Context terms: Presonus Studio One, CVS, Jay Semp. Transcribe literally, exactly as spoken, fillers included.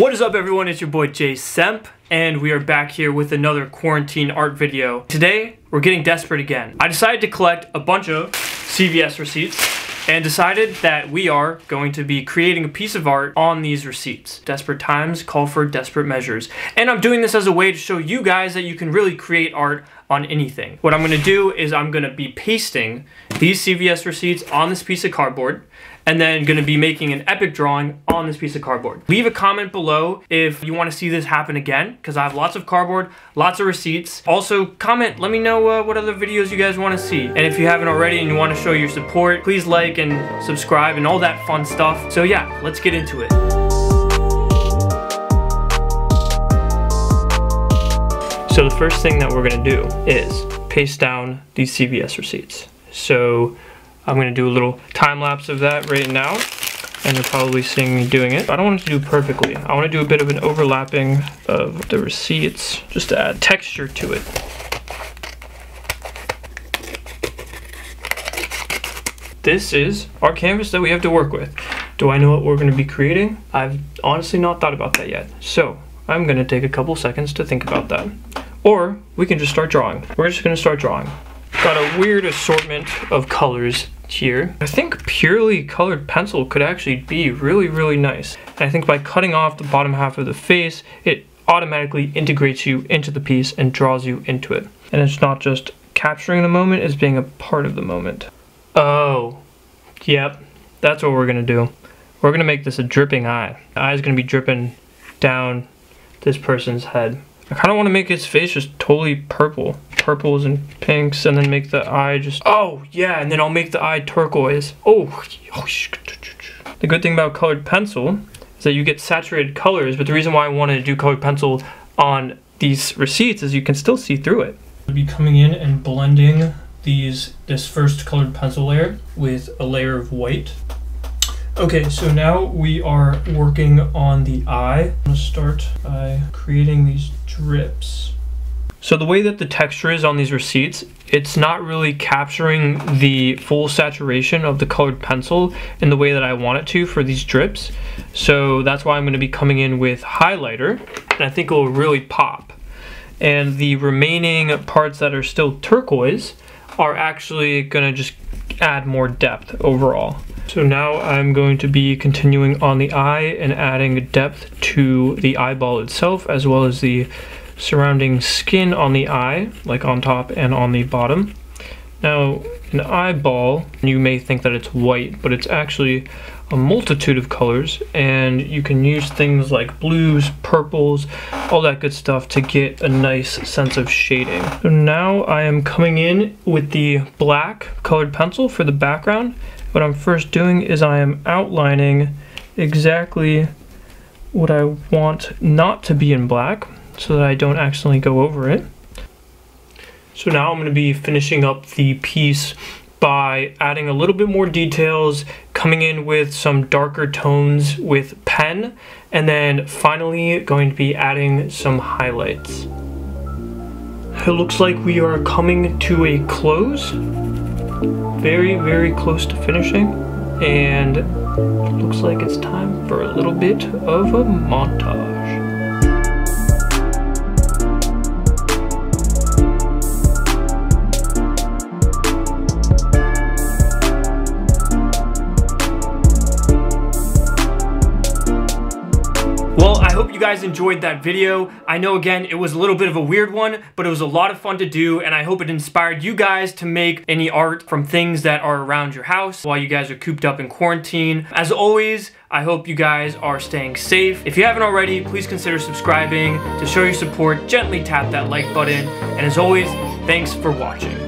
What is up, everyone? It's your boy Jay Semp, and we are back here with another quarantine art video. Today, we're getting desperate again. I decided to collect a bunch of C V S receipts and decided that we are going to be creating a piece of art on these receipts. Desperate times call for desperate measures. And I'm doing this as a way to show you guys that you can really create art on anything. What I'm gonna do is I'm gonna be pasting these C V S receipts on this piece of cardboard, and then gonna be making an epic drawing on this piece of cardboard. Leave a comment below if you wanna see this happen again, because I have lots of cardboard, lots of receipts. Also, comment, let me know uh, what other videos you guys wanna see. And if you haven't already and you wanna show your support, please like and subscribe and all that fun stuff. So yeah, let's get into it. So the first thing that we're gonna do is paste down these C V S receipts. So I'm gonna do a little time lapse of that right now, and you're probably seeing me doing it. I don't want it to do perfectly. I wanna do a bit of an overlapping of the receipts, just to add texture to it. This is our canvas that we have to work with. Do I know what we're gonna be creating? I've honestly not thought about that yet. So I'm gonna take a couple seconds to think about that. Or we can just start drawing. We're just gonna start drawing. Got a weird assortment of colors here. I think purely colored pencil could actually be really, really nice. And I think by cutting off the bottom half of the face, it automatically integrates you into the piece and draws you into it. And it's not just capturing the moment, it's being a part of the moment. Oh, yep, that's what we're gonna do. We're gonna make this a dripping eye. The eye's gonna be dripping down this person's head. I kinda wanna make his face just totally purple. Purples and pinks, and then make the eye just, oh yeah, and then I'll make the eye turquoise. Oh, the good thing about colored pencil is that you get saturated colors, but the reason why I wanted to do colored pencil on these receipts is you can still see through it. I'll be coming in and blending these this first colored pencil layer with a layer of white. Okay, so now we are working on the eye. I'm gonna start by creating these drips. So the way that the texture is on these receipts, it's not really capturing the full saturation of the colored pencil in the way that I want it to for these drips. So that's why I'm gonna be coming in with highlighter, and I think it will really pop. And the remaining parts that are still turquoise are actually gonna just add more depth overall. So now I'm going to be continuing on the eye and adding depth to the eyeball itself, as well as the surrounding skin on the eye, like on top and on the bottom. Now, an eyeball, you may think that it's white, but it's actually a multitude of colors, and you can use things like blues, purples, all that good stuff to get a nice sense of shading. So now I am coming in with the black colored pencil for the background. What I'm first doing is I am outlining exactly what I want not to be in black, so that I don't accidentally go over it. So now I'm gonna be finishing up the piece by adding a little bit more details, coming in with some darker tones with pen, and then finally going to be adding some highlights. It looks like we are coming to a close. Very, very close to finishing. And it looks like it's time for a little bit of a montage. Guys enjoyed that video. I know, again, it was a little bit of a weird one, but it was a lot of fun to do, and I hope it inspired you guys to make any art from things that are around your house while you guys are cooped up in quarantine. As always, I hope you guys are staying safe. If you haven't already, please consider subscribing to show your support. Gently tap that like button, and as always, thanks for watching.